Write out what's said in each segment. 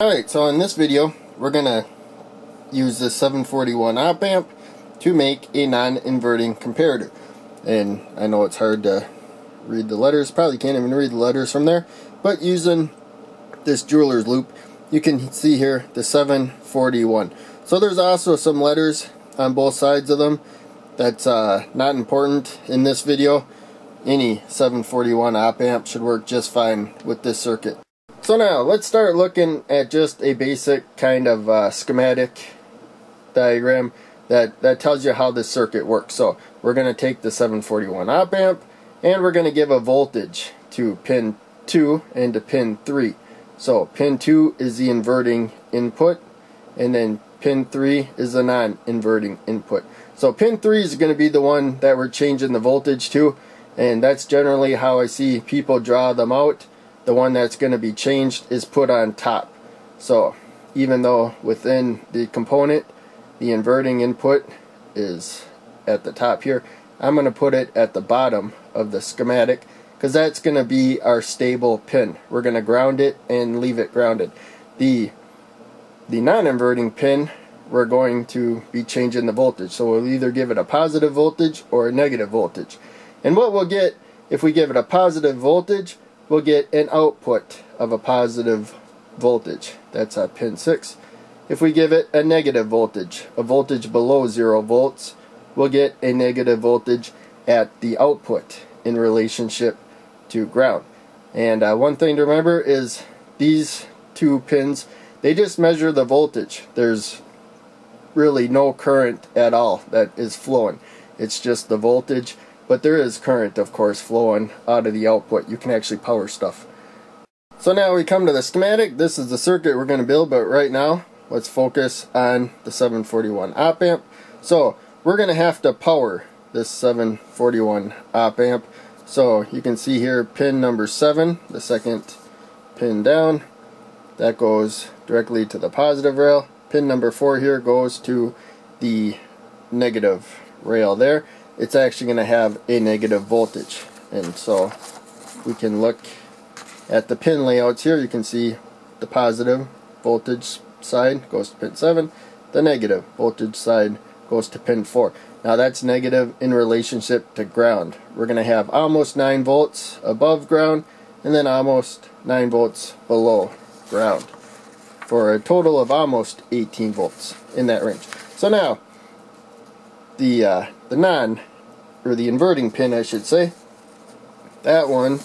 Alright, so in this video we're going to use the 741 op amp to make a non-inverting comparator. And I know it's hard to read the letters, probably can't even read the letters from there, but using this jeweler's loop you can see here the 741. So there's also some letters on both sides of them. That's not important in this video. Any 741 op amp should work just fine with this circuit. So now, let's start looking at just a basic kind of schematic diagram that tells you how this circuit works. So, we're going to take the 741 op amp, and we're going to give a voltage to pin 2 and to pin 3. So, pin 2 is the inverting input, and then pin 3 is the non-inverting input. So, pin 3 is going to be the one that we're changing the voltage to, and that's generally how I see people draw them out. The one that's going to be changed is put on top. So even though within the component the inverting input is at the top here, I'm going to put it at the bottom of the schematic because that's going to be our stable pin. We're going to ground it and leave it grounded. The non-inverting pin, we're going to be changing the voltage. So we'll either give it a positive voltage or a negative voltage. And what we'll get if we give it a positive voltage, we'll get an output of a positive voltage. That's pin 6. If we give it a negative voltage, a voltage below 0 volts, we'll get a negative voltage at the output in relationship to ground. And one thing to remember is these two pins, they just measure the voltage. There's really no current at all that is flowing. It's just the voltage. But there is current, of course, flowing out of the output. You can actually power stuff. So now we come to the schematic. This is the circuit we're going to build, but right now, let's focus on the 741 op amp. So we're going to have to power this 741 op amp. So you can see here pin number 7, the second pin down. That goes directly to the positive rail. Pin number 4 here goes to the negative rail there. It's actually going to have a negative voltage, and so we can look at the pin layouts here. You can see the positive voltage side goes to pin 7, the negative voltage side goes to pin 4. Now that's negative in relationship to ground. We're going to have almost 9 volts above ground and then almost 9 volts below ground for a total of almost 18 volts in that range. So now the inverting pin, I should say, that one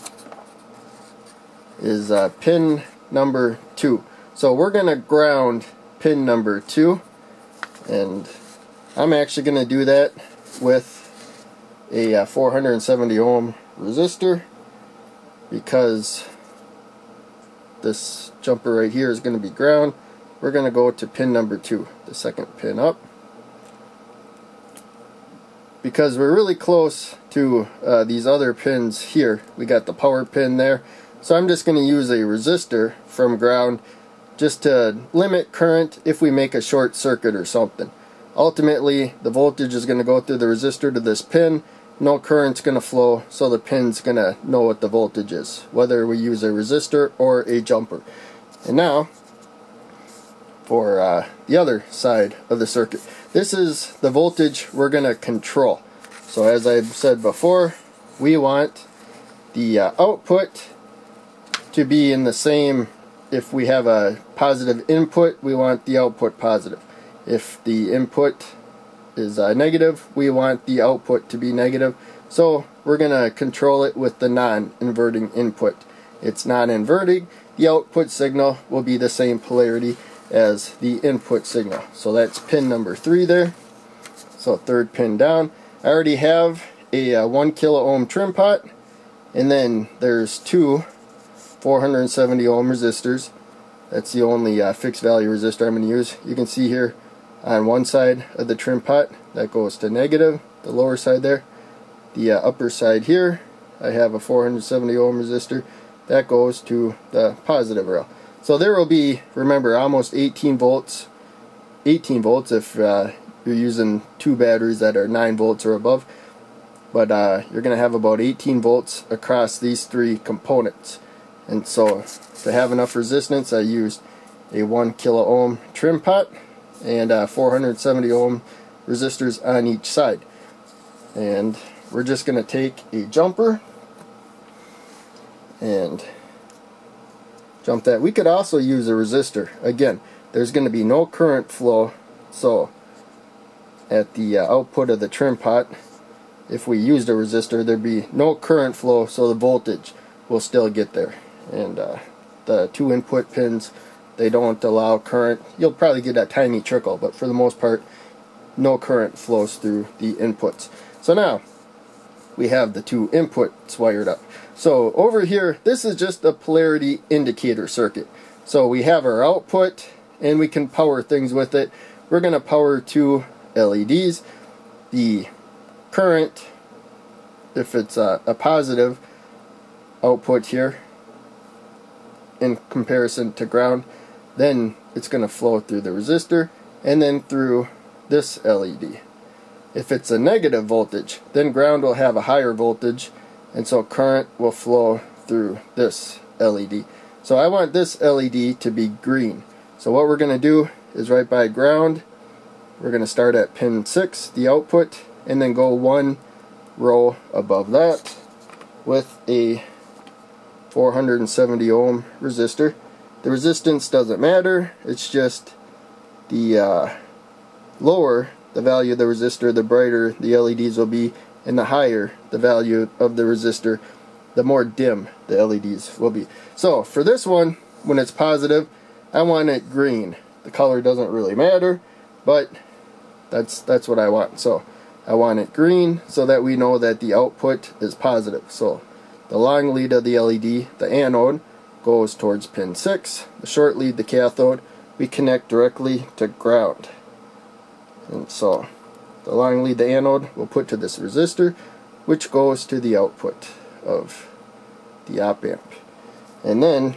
is pin number 2. So we're going to ground pin number 2, and I'm actually going to do that with a 470 ohm resistor because this jumper right here is going to be ground. We're going to go to pin number 2, the second pin up, because we're really close to these other pins here. We got the power pin there. So I'm just going to use a resistor from ground just to limit current if we make a short circuit or something. Ultimately, the voltage is going to go through the resistor to this pin. No current's going to flow, so the pin's going to know what the voltage is, whether we use a resistor or a jumper. And now, for the other side of the circuit. This is the voltage we're going to control. So as I've said before, we want the output to be in the same. If we have a positive input, we want the output positive. If the input is negative, we want the output to be negative. So we're going to control it with the non-inverting input. It's non-inverting. The output signal will be the same polarity as the input signal. So that's pin number 3 there. So third pin down. I already have a 1 kilo ohm trim pot, and then there's two 470 ohm resistors. That's the only fixed value resistor I'm going to use. You can see here on one side of the trim pot that goes to negative, the lower side there. The upper side here I have a 470 ohm resistor that goes to the positive rail. So there will be, remember, almost 18 volts if you're using two batteries that are 9 volts or above, but you're going to have about 18 volts across these three components. And so to have enough resistance, I used a 1 kilo ohm trim pot, and 470 ohm resistors on each side. And we're just going to take a jumper and jump that. We could also use a resistor. Again, there's going to be no current flow, so at the output of the trim pot, if we used a resistor, there'd be no current flow, so the voltage will still get there. And the two input pins, they don't allow current. You'll probably get a tiny trickle, but for the most part, no current flows through the inputs. So now we have the two inputs wired up. So over here, this is just a polarity indicator circuit. So we have our output and we can power things with it. We're going to power two LEDs. The current, if it's a positive output here in comparison to ground, then it's going to flow through the resistor and then through this LED. If it's a negative voltage, then ground will have a higher voltage, and so current will flow through this LED. So I want this LED to be green. So what we're going to do is right by ground, we're going to start at pin 6, the output, and then go one row above that with a 470 ohm resistor. The resistance doesn't matter, it's just the lower the value of the resistor, the brighter the LEDs will be, and the higher the value of the resistor, the more dim the LEDs will be. So for this one, when it's positive, I want it green. The color doesn't really matter, but that's what I want. So I want it green so that we know that the output is positive. So the long lead of the LED, the anode, goes towards pin 6. The short lead, the cathode, we connect directly to ground. And so the long lead, the anode, we'll put to this resistor, which goes to the output of the op amp. And then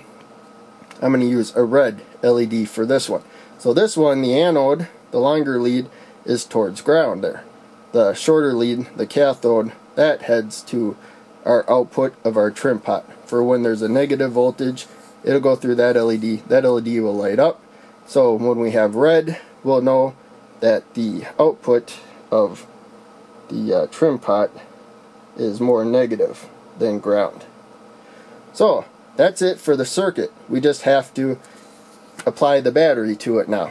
I'm going to use a red LED for this one. So this one, the anode, the longer lead, is towards ground there. The shorter lead, the cathode, that heads to our output of our trim pot. For when there's a negative voltage, it'll go through that LED. That LED will light up. So when we have red, we'll know that the output of the trim pot is more negative than ground. So that's it for the circuit. We just have to apply the battery to it now.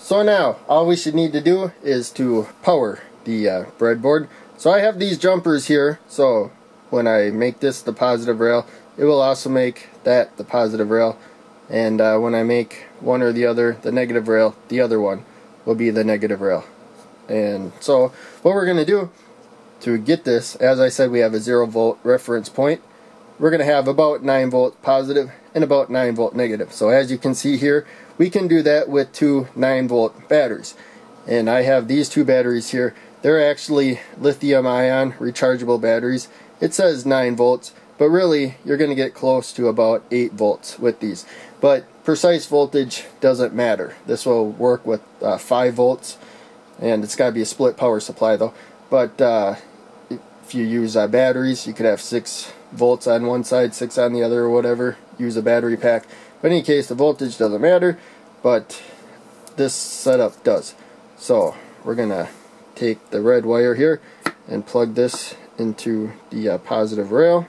So now all we should need to do is to power the breadboard. So I have these jumpers here, so when I make this the positive rail, it will also make that the positive rail, and when I make one or the other the negative rail, the other one will be the negative rail. And so what we're going to do to get this, as I said, we have a 0 volt reference point. We're going to have about 9 volt positive and about 9 volt negative. So as you can see here, we can do that with two 9 volt batteries. And I have these two batteries here. They're actually lithium ion rechargeable batteries. It says 9 volts, but really you're going to get close to about 8 volts with these. But precise voltage doesn't matter. This will work with 5 volts, and it's got to be a split power supply though. But if you use batteries, you could have 6 volts on one side, 6 on the other, or whatever. Use a battery pack. But in any case, the voltage doesn't matter, but this setup does. So we're going to take the red wire here and plug this into the positive rail.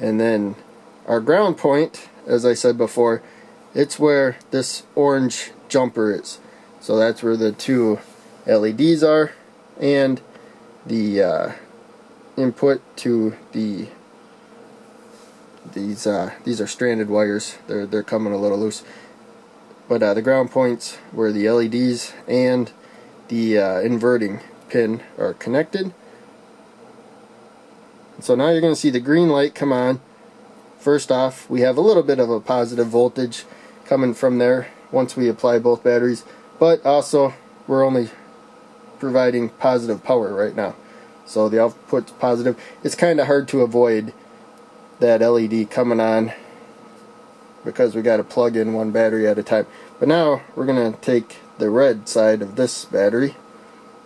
And then our ground point, as I said before, it's where this orange jumper is. So that's where the two LEDs are and the input to the these are stranded wires. They're coming a little loose. But the ground points where the LEDs and the inverting pin are connected. So now you're going to see the green light come on. First off, we have a little bit of a positive voltage coming from there once we apply both batteries, but also we're only providing positive power right now, so the output's positive. It's kind of hard to avoid that LED coming on because we got to plug in one battery at a time. But now we're going to take the red side of this battery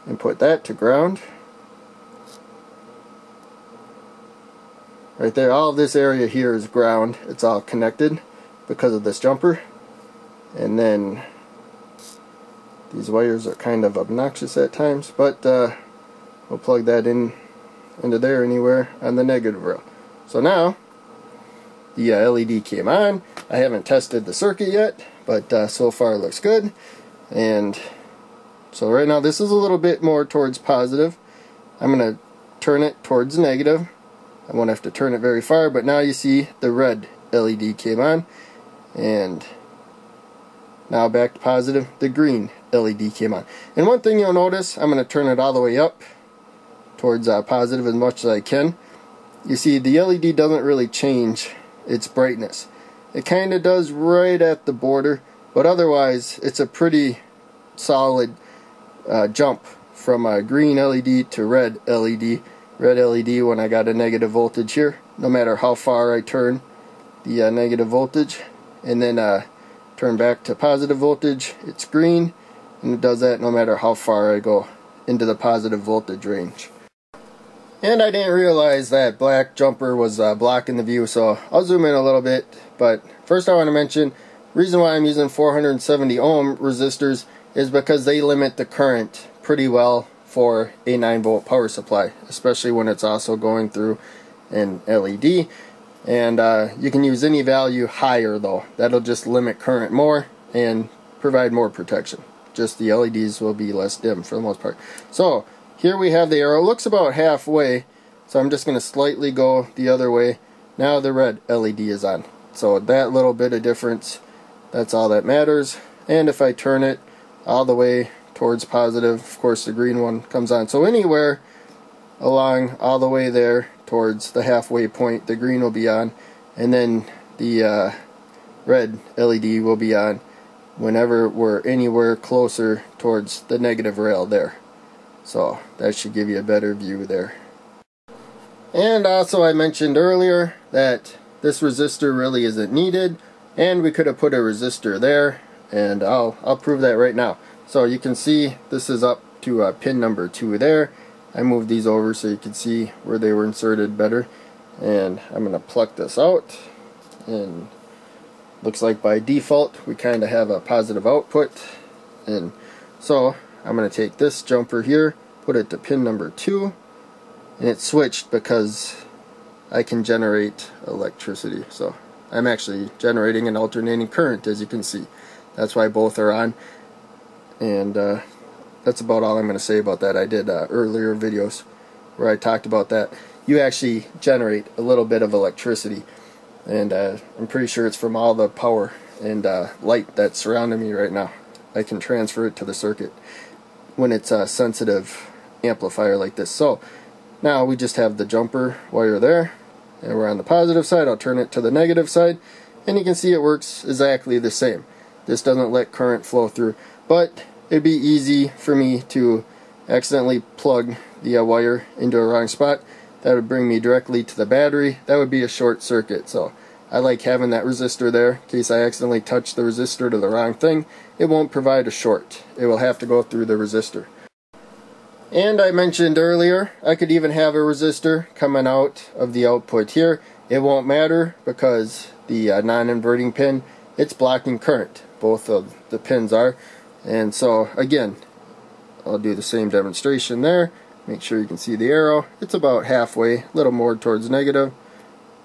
and put that to ground. Right there, all of this area here is ground. It's all connected because of this jumper. And then these wires are kind of obnoxious at times, but we'll plug that in into there anywhere on the negative rail. So now the LED came on. I haven't tested the circuit yet, but so far it looks good. And so right now this is a little bit more towards positive. I'm going to turn it towards negative. I won't have to turn it very far, but now you see the red LED came on, and now back to positive, the green LED came on. And one thing you'll notice, I'm going to turn it all the way up towards positive as much as I can. You see the LED doesn't really change its brightness. It kind of does right at the border, but otherwise it's a pretty solid jump from a green LED to red LED. Red LED when I got a negative voltage here, no matter how far I turn the negative voltage, and then turn back to positive voltage, it's green, and it does that no matter how far I go into the positive voltage range. And I didn't realize that black jumper was blocking the view, so I'll zoom in a little bit. But first I want to mention, reason why I'm using 470 ohm resistors is because they limit the current pretty well for a 9-volt power supply, especially when it's also going through an LED. And you can use any value higher though. That'll just limit current more and provide more protection. Just the LEDs will be less dim for the most part. So here we have the arrow. It looks about halfway, so I'm just going to slightly go the other way. Now the red LED is on. So that little bit of difference, that's all that matters. And if I turn it all the way towards positive, of course the green one comes on. So anywhere along all the way there towards the halfway point, the green will be on, and then the red LED will be on whenever we're anywhere closer towards the negative rail there. So that should give you a better view there. And also I mentioned earlier that this resistor really isn't needed, and we could have put a resistor there, and I'll prove that right now. So you can see this is up to pin number 2 there. I moved these over so you can see where they were inserted better. And I'm going to pluck this out. And looks like by default we kind of have a positive output. And so I'm going to take this jumper here, put it to pin number 2. And it switched because I can generate electricity. So I'm actually generating an alternating current, as you can see. That's why both are on. And that's about all I'm going to say about that. I did earlier videos where I talked about that. You actually generate a little bit of electricity, and I'm pretty sure it's from all the power and light that's surrounding me right now. I can transfer it to the circuit when it's a sensitive amplifier like this. So now we just have the jumper wire there, and we're on the positive side. I'll turn it to the negative side, and you can see it works exactly the same. This doesn't let current flow through, but it'd be easy for me to accidentally plug the wire into a wrong spot. That would bring me directly to the battery. That would be a short circuit, so I like having that resistor there in case I accidentally touch the resistor to the wrong thing. It won't provide a short. It will have to go through the resistor. And I mentioned earlier, I could even have a resistor coming out of the output here. It won't matter because the non-inverting pin, it's blocking current. Both of the pins are. And so again, I'll do the same demonstration there. Make sure you can see the arrow. It's about halfway, a little more towards negative.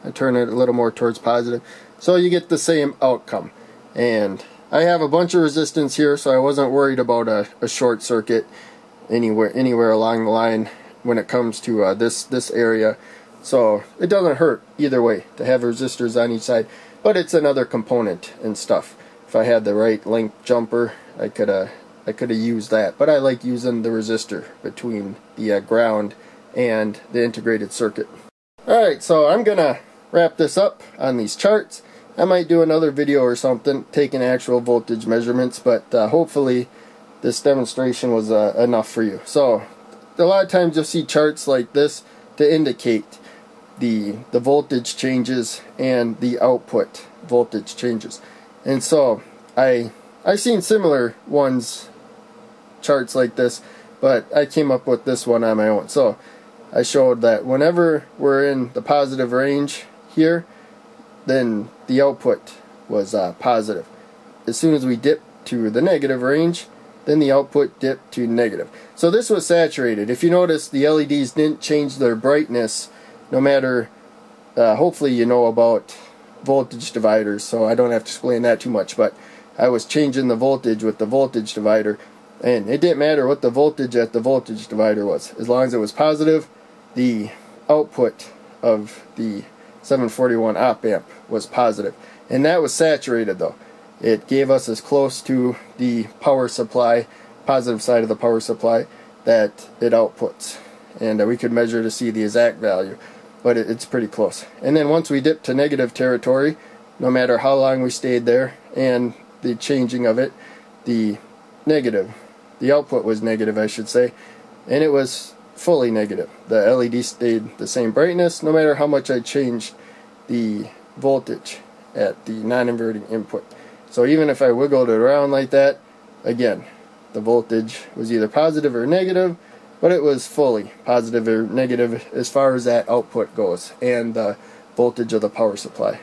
I turn it a little more towards positive. So you get the same outcome. And I have a bunch of resistance here, so I wasn't worried about a short circuit anywhere along the line when it comes to this area. So it doesn't hurt either way to have resistors on each side, but it's another component and stuff. If I had the right length jumper, I could have used that, but I like using the resistor between the ground and the integrated circuit. Alright, so I'm gonna wrap this up on these charts. I might do another video or something taking actual voltage measurements, but hopefully this demonstration was enough for you. So a lot of times you'll see charts like this to indicate the voltage changes and the output voltage changes. And so I've seen similar ones, charts like this, but I came up with this one on my own. So I showed that whenever we're in the positive range here, then the output was positive. as soon as we dip to the negative range, then the output dipped to negative. So this was saturated. If you notice, the LEDs didn't change their brightness, no matter, hopefully you know about voltage dividers, so I don't have to explain that too much, but I was changing the voltage with the voltage divider, and it didn't matter what the voltage at the voltage divider was. As long as it was positive, the output of the 741 op amp was positive. And that was saturated though. It gave us as close to the power supply, positive side of the power supply, that it outputs. And we could measure to see the exact value, but it's pretty close. And then once we dipped to negative territory, no matter how long we stayed there and the changing of it, the output was negative, I should say, and it was fully negative. The LED stayed the same brightness no matter how much I changed the voltage at the non-inverting input. So even if I wiggled it around like that, again, the voltage was either positive or negative, but it was fully positive or negative as far as that output goes and the voltage of the power supply.